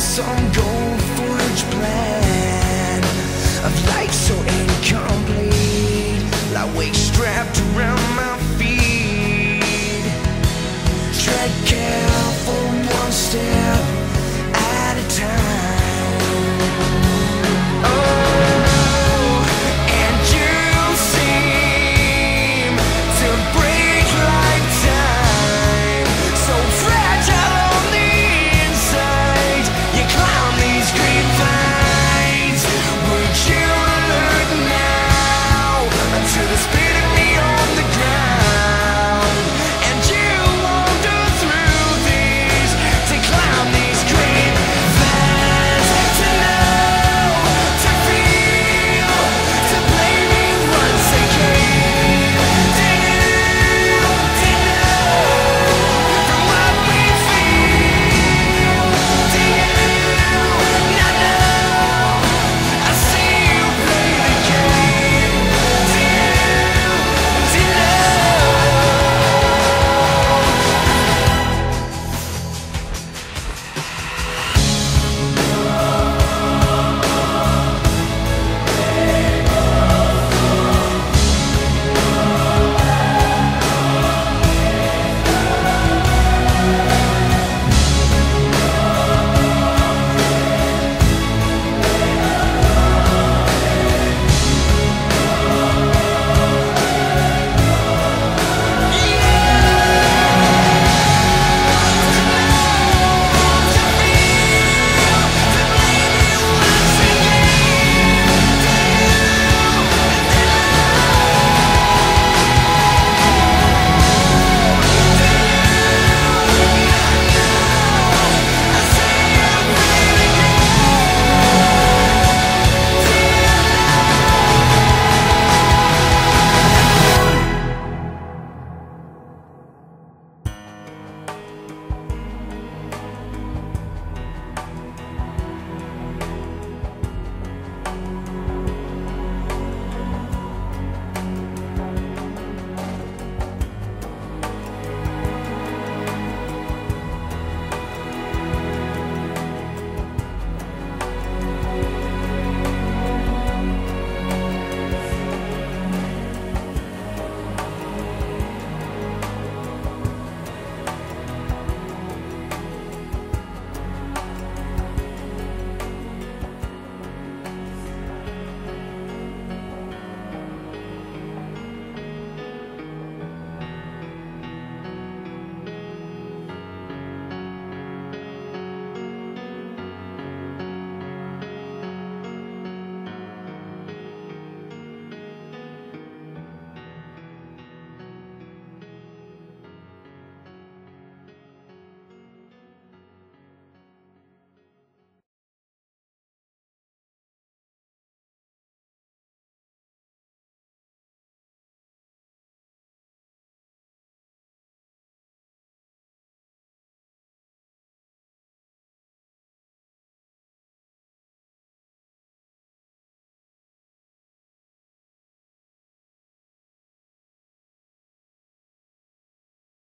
Some gold forged plan of life.